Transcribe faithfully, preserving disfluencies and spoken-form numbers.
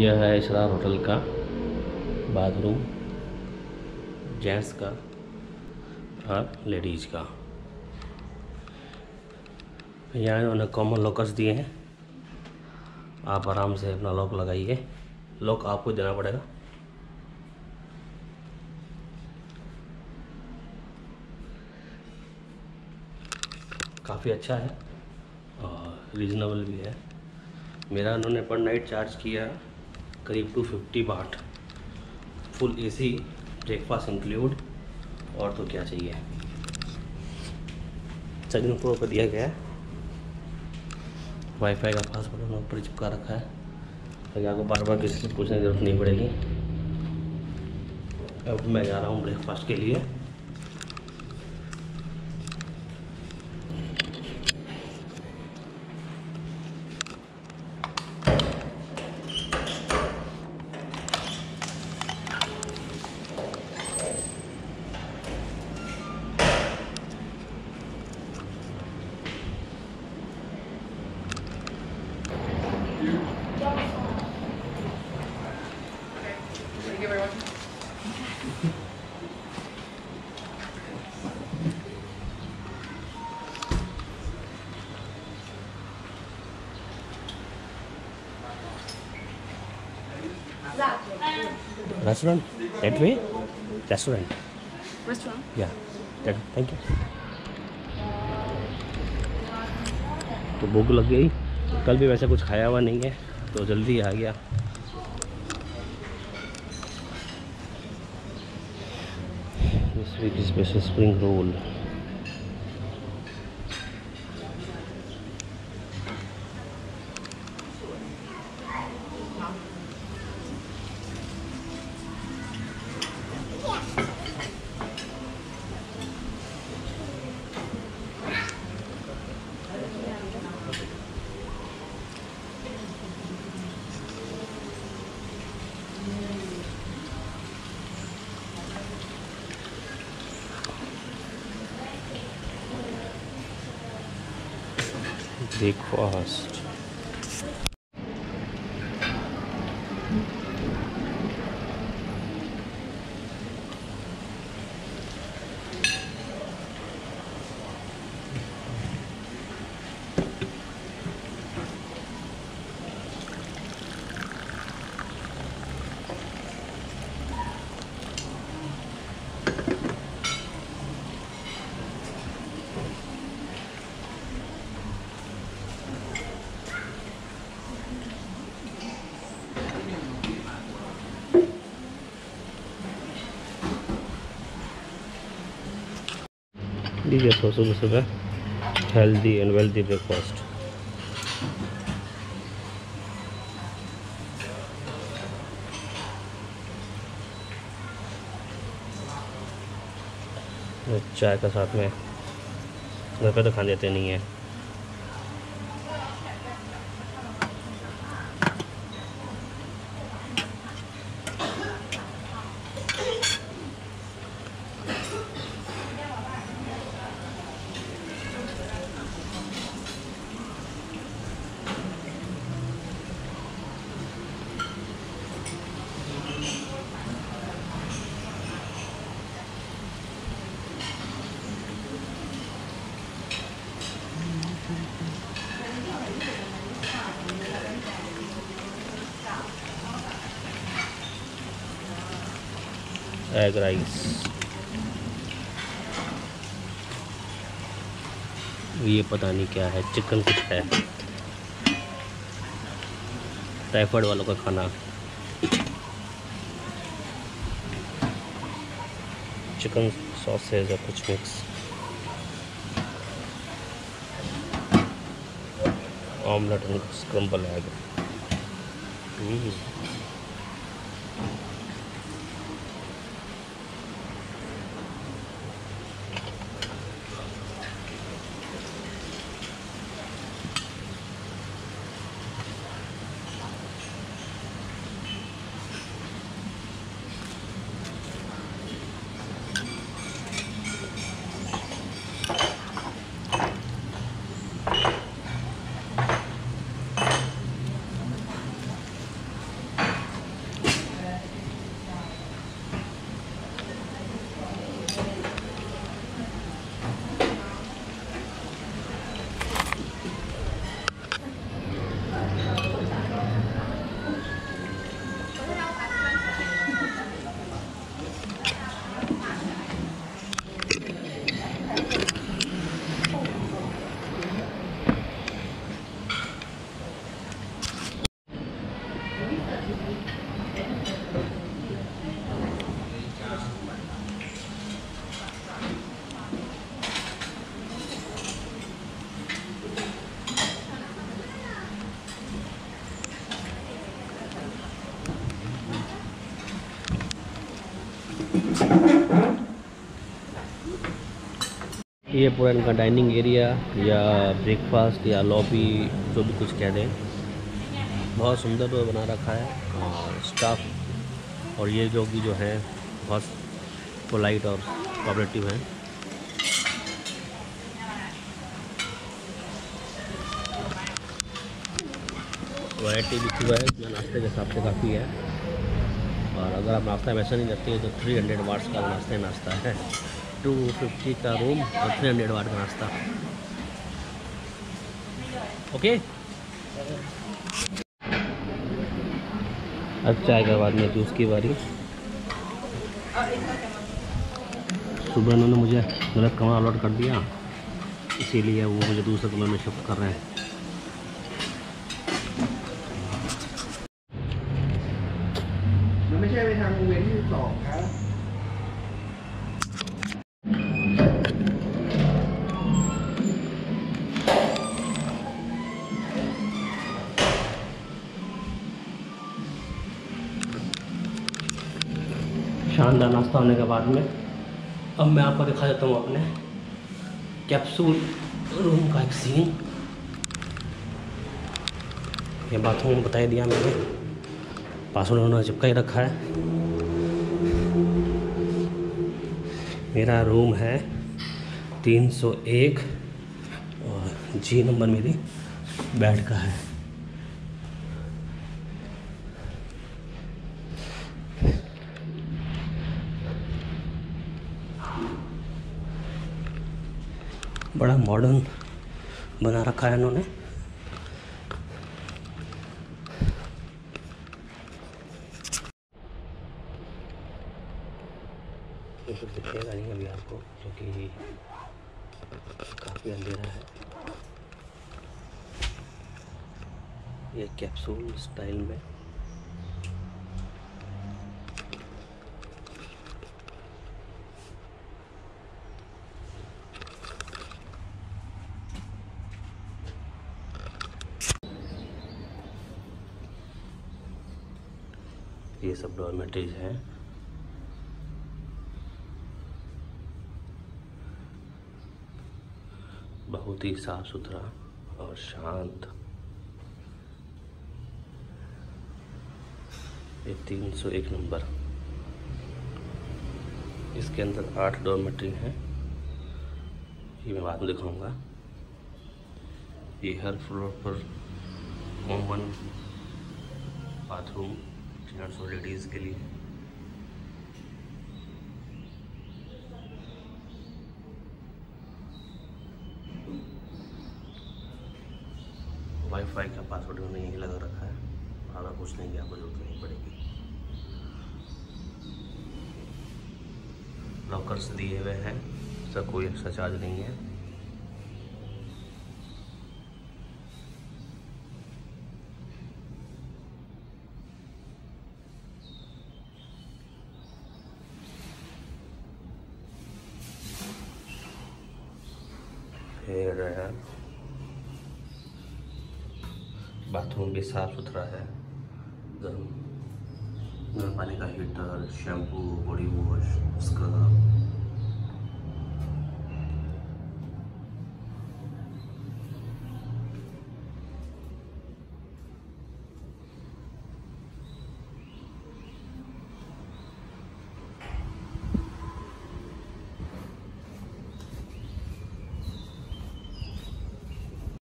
यह है इशरा होटल का बाथरूम, जेंट्स का और लेडीज़ का। यहाँ इन्होंने कॉमन लॉकर्स दिए हैं, आप आराम से अपना लॉक लगाइए। लॉक आपको देना पड़ेगा। काफ़ी अच्छा है और रीज़नेबल भी है। मेरा उन्होंने पर नाइट चार्ज किया करीब two fifty baht, full AC, breakfast include. और तो क्या चाहिए। चार्जिंग फ्लोर पर दिया गया है, वाईफाई का पासवर्ड उन्होंने ऊपर चिपका रखा है ताकि आपको बार बार किसी से पूछने की जरूरत नहीं पड़ेगी। अब मैं जा रहा हूँ ब्रेकफास्ट के लिए। Restaurant? That way? Restaurant. Restaurant? Yeah. That, thank you. तो भूख लग गई। कल भी वैसा कुछ खाया हुआ नहीं है तो जल्दी आ गया। This week is special spring roll. Breakfast. लीजिए सुबह सुबह हेल्दी एंड वेल्दी ब्रेकफास्ट। चाय का साथ में, घर पे तो खाने देते नहीं है। एग राइस, ये पता नहीं क्या है, चिकन कुछ है, टाइफाइड वालों का खाना। चिकन सॉसेज या कुछ मिक्स, ऑमलेट में स्क्रम्बल एग। ये पूरा इनका डाइनिंग एरिया या ब्रेकफास्ट या लॉबी जो भी कुछ कह दें, बहुत सुंदर बना रखा है और स्टाफ और ये जो कि जो है बहुत पोलाइट और कोऑपरेटिव है। वैरायटी लिखी हुआ है जो नाश्ते के हिसाब से काफ़ी है और अगर आप नाश्ता वैसा नहीं रखते हैं तो थ्री हंड्रेड वाट्स का नाश्ता नाश्ता है, टू फिफ्टी का रूम और थ्री हंड्रेड वाट का नाश्ता। ओके, अब चाय के बाद में जूस की बारी। सुबह उन्होंने मुझे गलत कमरा अलॉट कर दिया, इसीलिए वो मुझे दूसरे कमरे में शिफ्ट कर रहे हैं। शानदार नाश्ता होने के बाद में अब मैं आपको दिखा देता हूँ अपने कैप्सूल रूम का एक सीन। ये बाथरूम में बता दिया मैंने, पासवर्ड उन्होंने चिपका ही रखा है। मेरा रूम है तीन सौ एक और जी नंबर मेरी बेड का है। बड़ा मॉडर्न बना रखा है इन्होंने। तो दिखेगा नहीं अभी आपको क्योंकि काफ़ी अंधेरा है। ये कैप्सूल स्टाइल में ये सब डॉर्मेटरीज हैं। बहुत ही साफ सुथरा और शांत। ये तीन सौ एक नंबर, इसके अंदर आठ डॉर्मेटरी हैं, ये मैं बाद में दिखाऊंगा। ये हर फ्लोर पर कॉमन बाथरूम और लेडीज के लिए। वाईफाई का पासवर्ड उन्होंने यहीं लगा रखा है, आगे कुछ नहीं किया, जरूरत नहीं पड़ेगी। लॉकर्स दिए हुए हैं, इसका कोई एक्स्ट्रा चार्ज नहीं है। बाथरूम भी साफ सुथरा है, गर्म गर्म पानी का heater, shampoo, body wash, scrub.